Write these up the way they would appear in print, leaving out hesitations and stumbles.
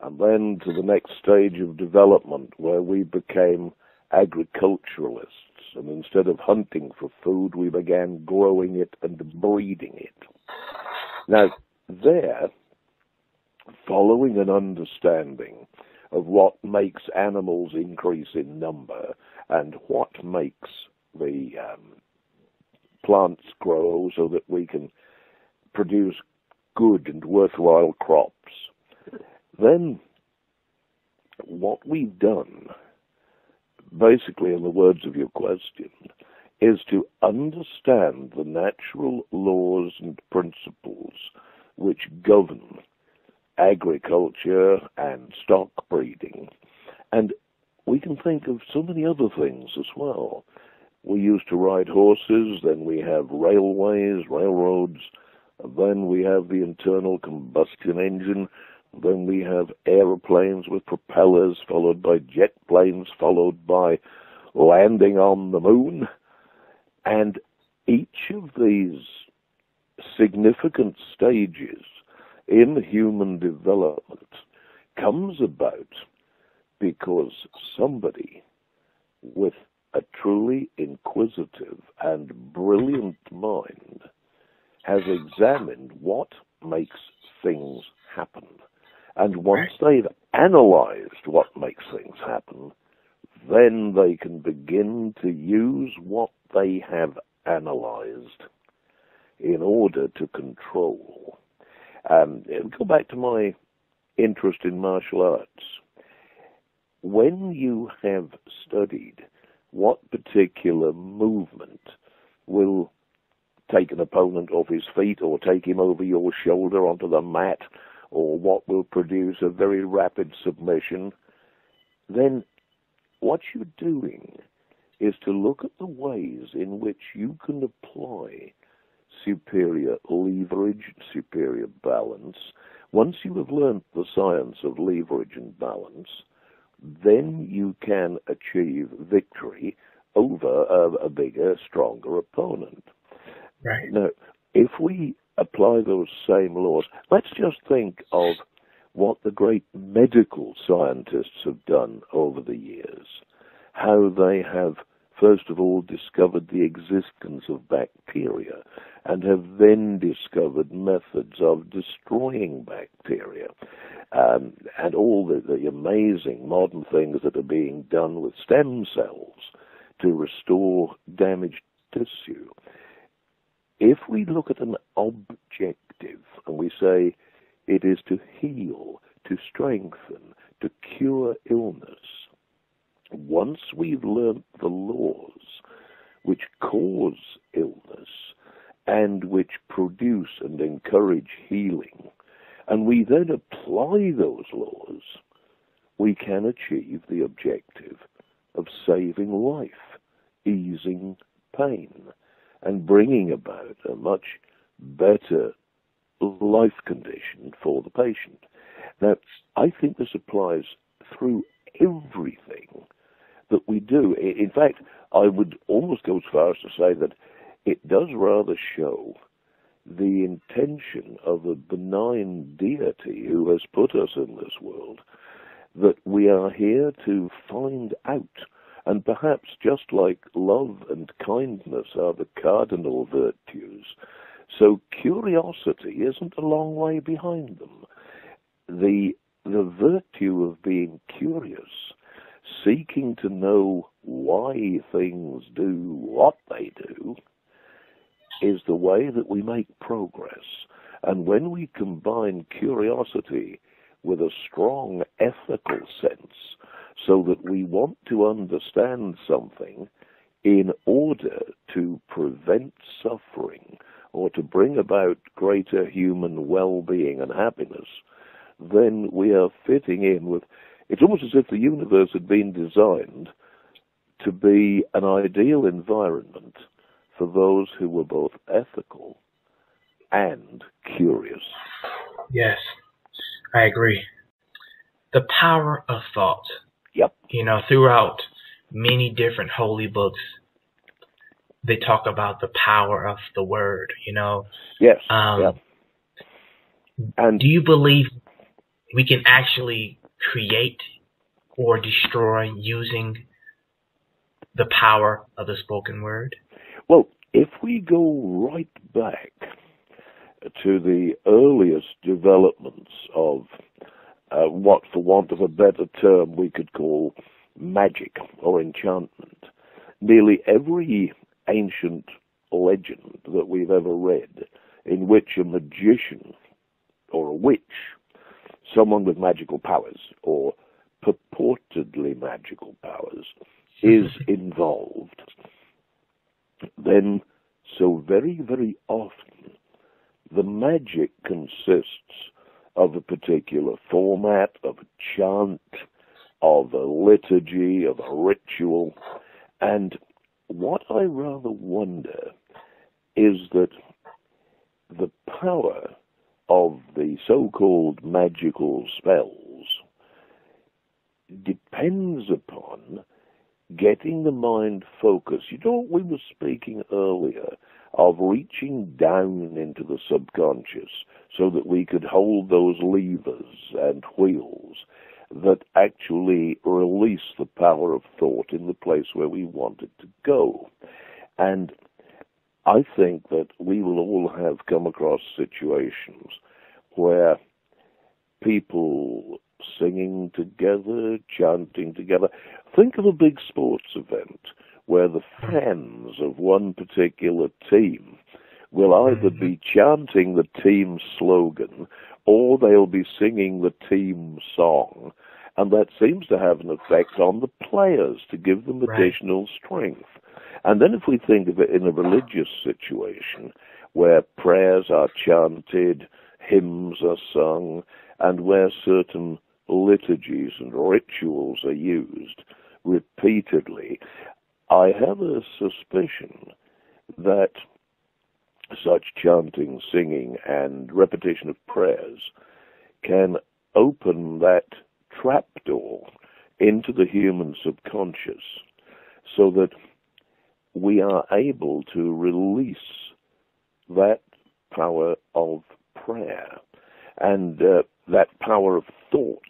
and then to the next stage of development where we became agriculturalists, and instead of hunting for food, we began growing it and breeding it. Now, there, following an understanding of what makes animals increase in number and what makes the plants grow so that we can produce good and worthwhile crops, then what we've done, basically in the words of your question, is to understand the natural laws and principles which govern agriculture and stock breeding. And we can think of so many other things as well. We used to ride horses, then we have railways, railroads, then we have the internal combustion engine, then we have aeroplanes with propellers, followed by jet planes, followed by landing on the moon. And each of these significant stages in human development comes about because somebody with a truly inquisitive and brilliant mind has examined what makes things happen. And once they've analyzed what makes things happen, then they can begin to use what they have analyzed in order to control. Go back to my interest in martial arts. When you have studied what particular movement will take an opponent off his feet or take him over your shoulder onto the mat, or what will produce a very rapid submission, then what you're doing is to look at the ways in which you can apply superior leverage, superior balance. Once you have learned the science of leverage and balance, then you can achieve victory over a bigger, stronger opponent. Right. Now, if we apply those same laws, let's just think of what the great medical scientists have done over the years, how they have first of all discovered the existence of bacteria and have then discovered methods of destroying bacteria, and all the amazing modern things that are being done with stem cells to restore damaged tissue. If we look at an objective and we say it is to heal, to strengthen, to cure illness, once we've learnt the laws which cause illness and which produce and encourage healing, and we then apply those laws, we can achieve the objective of saving life, easing pain, and bringing about a much better life condition for the patient. Now, I think this applies through everything that we do. In fact, I would almost go as far as to say that it does rather show the intention of a benign deity who has put us in this world, that we are here to find out. And perhaps just like love and kindness are the cardinal virtues, so curiosity isn't a long way behind them. The virtue of being curious, seeking to know why things do what they do, is the way that we make progress. And when we combine curiosity with a strong ethical sense, so that we want to understand something in order to prevent suffering or to bring about greater human well-being and happiness, then we are fitting in with... It's almost as if the universe had been designed to be an ideal environment for those who were both ethical and curious. Yes, I agree. The power of thought. Yep. You know, throughout many different holy books, they talk about the power of the word, you know. Yes. Yep. And do you believe we can actually create or destroy using the power of the spoken word? Well, if we go right back to the earliest developments of what, for want of a better term, we could call magic or enchantment, nearly every ancient legend that we've ever read in which a magician or a witch, someone with magical powers or purportedly magical powers, is involved, then so very, very often the magic consists of a particular format, of a chant, of a liturgy, of a ritual. And what I rather wonder is that the power of the so-called magical spells depends upon getting the mind focused. You know, we were speaking earlier of reaching down into the subconscious so that we could hold those levers and wheels that actually release the power of thought in the place where we want it to go. And I think that we will all have come across situations where people singing together, chanting together. Think of a big sports event where the fans of one particular team will either be chanting the team slogan or they'll be singing the team song. And that seems to have an effect on the players to give them additional strength. And then if we think of it in a religious situation where prayers are chanted, hymns are sung, and where certain liturgies and rituals are used repeatedly, I have a suspicion that such chanting, singing, and repetition of prayers can open that trapdoor into the human subconscious so that we are able to release that power of prayer and that power of thought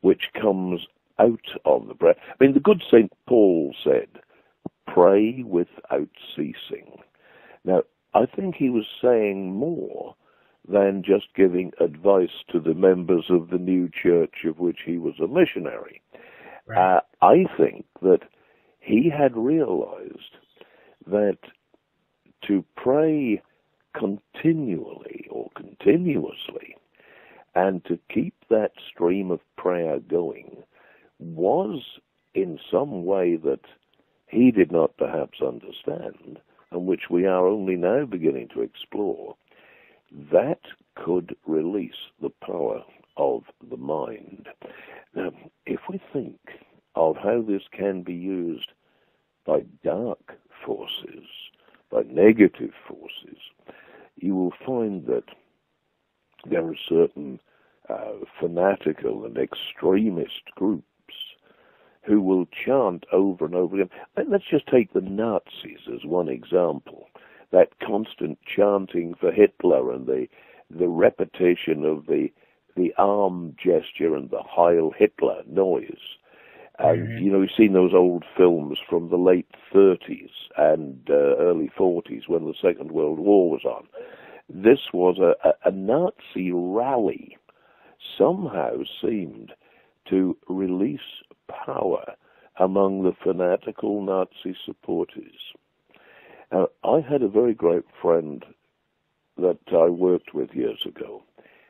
which comes out of the breath. I mean, the good St. Paul said, pray without ceasing. Now, I think he was saying more than just giving advice to the members of the new church of which he was a missionary. Right. I think that he had realized that to pray continually or continuously and to keep that stream of prayer going was in some way that he did not perhaps understand, and which we are only now beginning to explore, that could release the power of the mind. Now, if we think of how this can be used by dark forces, by negative forces, you will find that there are certain fanatical and extremist groups who will chant over and over again. Let's just take the Nazis as one example. That constant chanting for Hitler and the repetition of the arm gesture and the Heil Hitler noise. And, you know, we've seen those old films from the late 30s and early 40s when the Second World War was on. This was a Nazi rally, somehow seemed to release power among the fanatical Nazi supporters. I had a very great friend that I worked with years ago.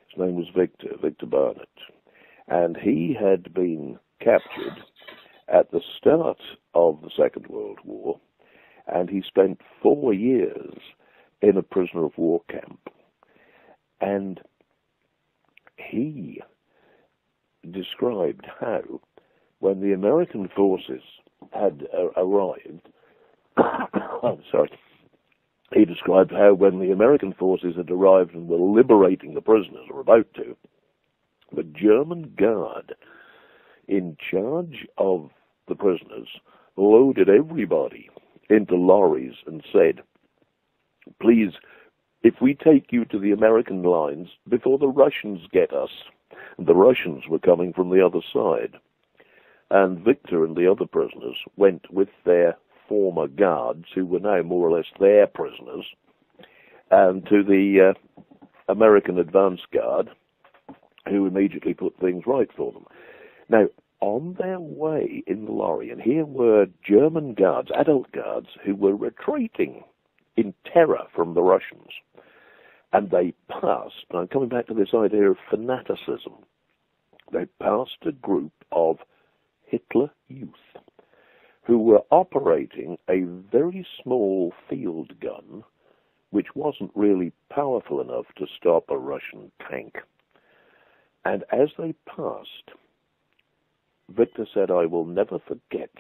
His name was Victor Barnett. And he had been captured at the start of the Second World War, and he spent 4 years in a prisoner of war camp. And he described how, when the American forces had arrived, I'm sorry, he described how when the American forces had arrived and were liberating the prisoners, or about to, the German guard in charge of the prisoners loaded everybody into lorries and said, please, if we take you to the American lines before the Russians get us, and the Russians were coming from the other side. And Victor and the other prisoners went with their former guards, who were now more or less their prisoners, and to the American advance guard, who immediately put things right for them. Now, on their way in the lorry, and here were German guards, adult guards, who were retreating in terror from the Russians. And they passed, and I'm coming back to this idea of fanaticism, they passed a group of Hitler Youth who were operating a very small field gun, which wasn't really powerful enough to stop a Russian tank. And as they passed, Victor said, "I will never forget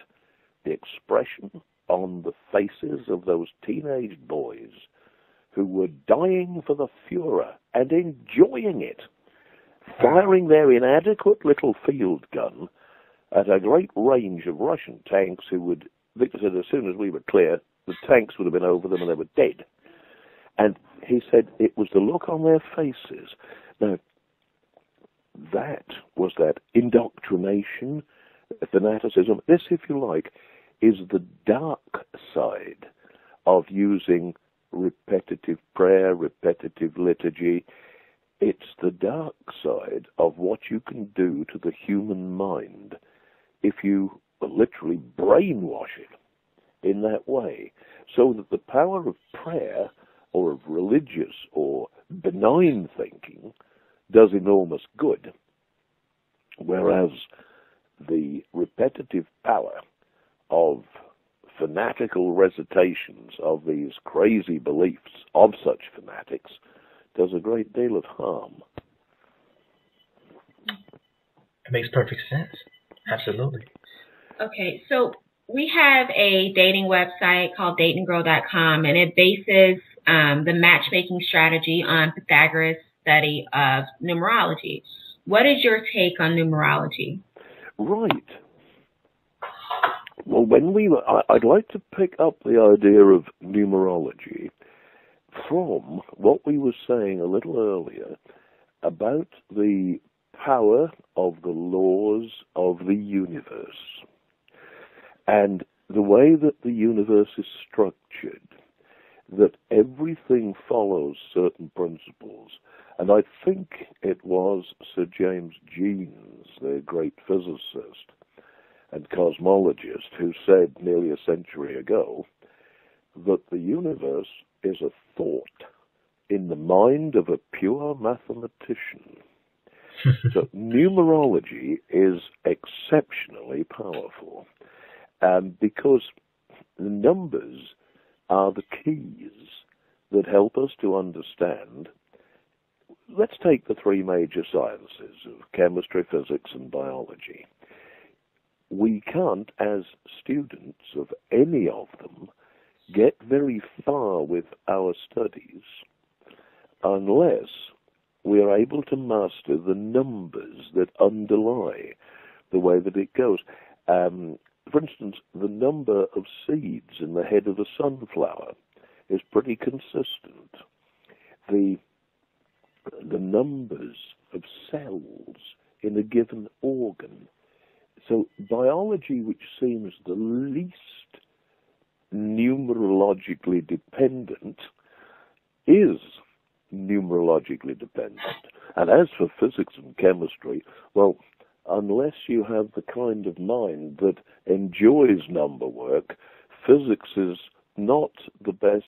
the expression on the faces of those teenage boys who were dying for the Fuhrer and enjoying it, firing their inadequate little field gun at a great range of Russian tanks who would," Victor said, "as soon as we were clear, the tanks would have been over them and they were dead." And he said it was the look on their faces. Now, that was that indoctrination, fanaticism. This, if you like, is the dark side of using repetitive prayer, repetitive liturgy. It's the dark side of what you can do to the human mind if you literally brainwash it in that way, so that the power of prayer or of religious or benign thinking does enormous good, whereas the repetitive power of fanatical recitations of these crazy beliefs of such fanatics does a great deal of harm. It makes perfect sense. Absolutely. Okay, so we have a dating website called dateandgirl.com, and it bases the matchmaking strategy on Pythagoras' study of numerology. What is your take on numerology? Right. Well, I'd like to pick up the idea of numerology from what we were saying a little earlier about the power of the laws of the universe and the way that the universe is structured, that everything follows certain principles. And I think it was Sir James Jeans, the great physicist and cosmologist, who said nearly a century ago that the universe is a thought in the mind of a pure mathematician. So numerology is exceptionally powerful, because the numbers are the keys that help us to understand. Let's take the three major sciences of chemistry, physics, and biology. We can't, as students of any of them, get very far with our studies unless we are able to master the numbers that underlie the way that it goes. For instance, the number of seeds in the head of a sunflower is pretty consistent. The numbers of cells in a given organ. So biology, which seems the least numerologically dependent, is numerologically dependent. And as for physics and chemistry, well, unless you have the kind of mind that enjoys number work, physics is not the best